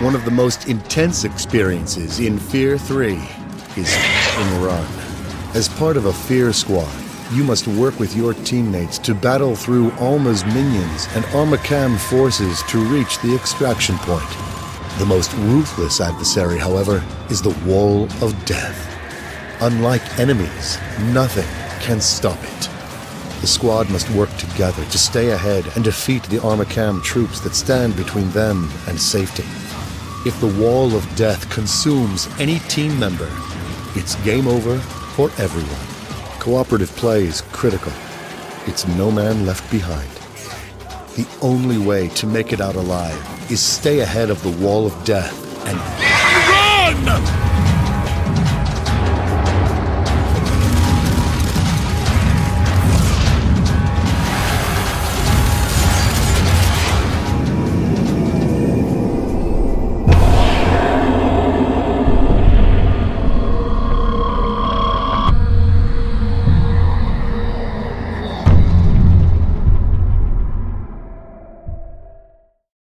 One of the most intense experiences in F.E.A.R. 3 is f***ing run. As part of a F.E.A.R. squad, you must work with your teammates to battle through Alma's minions and Armakam forces to reach the extraction point. The most ruthless adversary, however, is the Wall of Death. Unlike enemies, nothing can stop it. The squad must work together to stay ahead and defeat the Armakam troops that stand between them and safety. If the Wall of Death consumes any team member, it's game over for everyone. Cooperative play is critical. It's no man left behind. The only way to make it out alive is stay ahead of the Wall of Death and run!